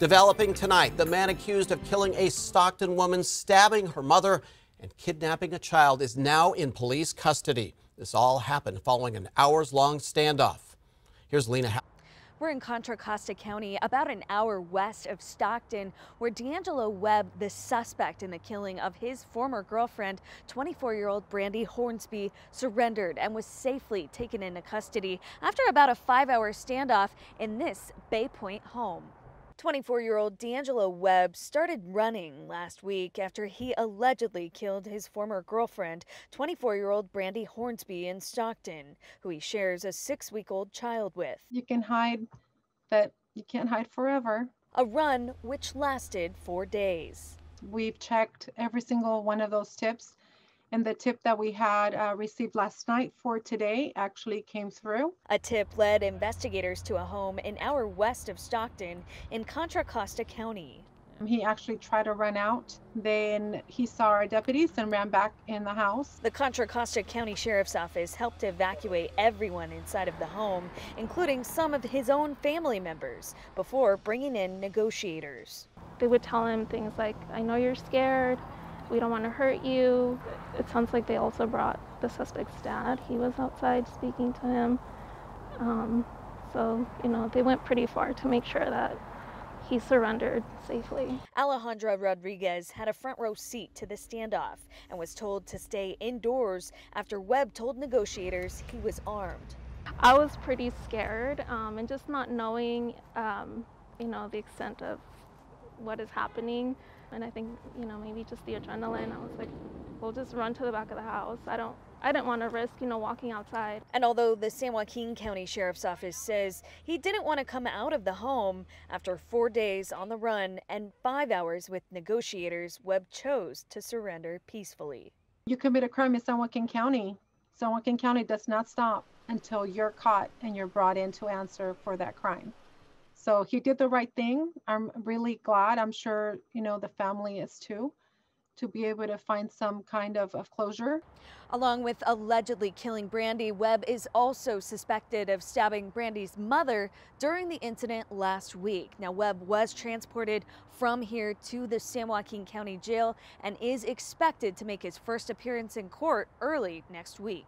Developing tonight, the man accused of killing a Stockton woman, stabbing her mother, and kidnapping a child is now in police custody. This all happened following an hours-long standoff. Here's Lena Howell. We're in Contra Costa County, about an hour west of Stockton, where D'Angelo Webb, the suspect in the killing of his former girlfriend, 24-year-old Brandi Hornsby, surrendered and was safely taken into custody after about a 5-hour standoff in this Bay Point home. 24-year-old D'Angelo Webb started running last week after he allegedly killed his former girlfriend, 24-year-old Brandi Hornsby in Stockton, who he shares a 6-week-old child with. You can hide, but you can't hide forever. A run which lasted 4 days. We've checked every single one of those tips, and the tip that we had received last night for today actually came through. A tip led investigators to a home an hour west of Stockton in Contra Costa County. He actually tried to run out. Then he saw our deputies and ran back in the house. The Contra Costa County Sheriff's Office helped evacuate everyone inside of the home, including some of his own family members, before bringing in negotiators. They would tell him things like, "I know you're scared. We don't want to hurt you." It sounds like they also brought the suspect's dad. He was outside speaking to him. So, you know, they went pretty far to make sure that he surrendered safely. Alejandra Rodriguez had a front row seat to the standoff and was told to stay indoors after Webb told negotiators he was armed. I was pretty scared and just not knowing, you know, the extent of what is happening. And I think, you know, maybe just the adrenaline, I was like, we'll just run to the back of the house. I didn't want to risk, you know, walking outside. And although the San Joaquin County Sheriff's Office says he didn't want to come out of the home, after 4 days on the run and 5 hours with negotiators, Webb chose to surrender peacefully. You commit a crime in San Joaquin County. San Joaquin County does not stop until you're caught and you're brought in to answer for that crime. So he did the right thing. I'm really glad. I'm sure, you know, the family is too, to be able to find some kind of closure. Along with allegedly killing Brandi, Webb is also suspected of stabbing Brandi's mother during the incident last week. Now, Webb was transported from here to the San Joaquin County Jail and is expected to make his first appearance in court early next week.